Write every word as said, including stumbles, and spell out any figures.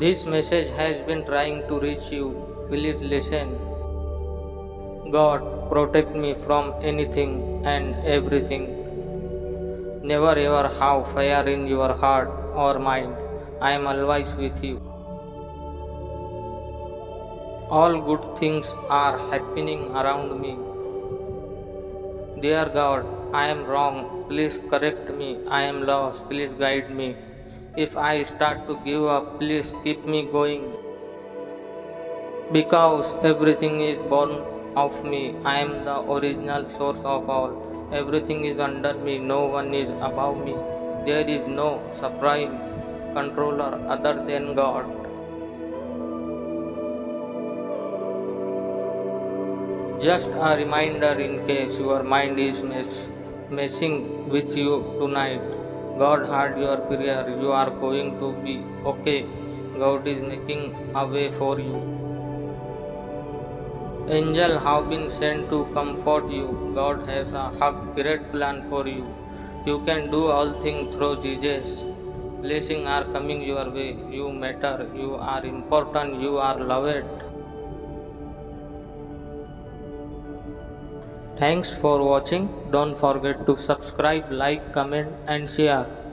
This message has been trying to reach you. Please listen. God, protect me from anything and everything. Never ever have fire in your heart or mind. I am always with you. All good things are happening around me. Dear God, I am wrong. Please correct me. I am lost. Please guide me. If I start to give up, please keep me going. Because everything is born of me. I am the original source of all. Everything is under me. No one is above me. There is no supreme controller other than God. Just a reminder in case your mind is mess, messing with you tonight. God heard your prayer. You are going to be okay. God is making a way for you. Angels have been sent to comfort you. God has a great plan for you. You can do all things through Jesus. Blessings are coming your way. You matter. You are important. You are loved. Thanks for watching. Don't forget to subscribe, like, comment and share.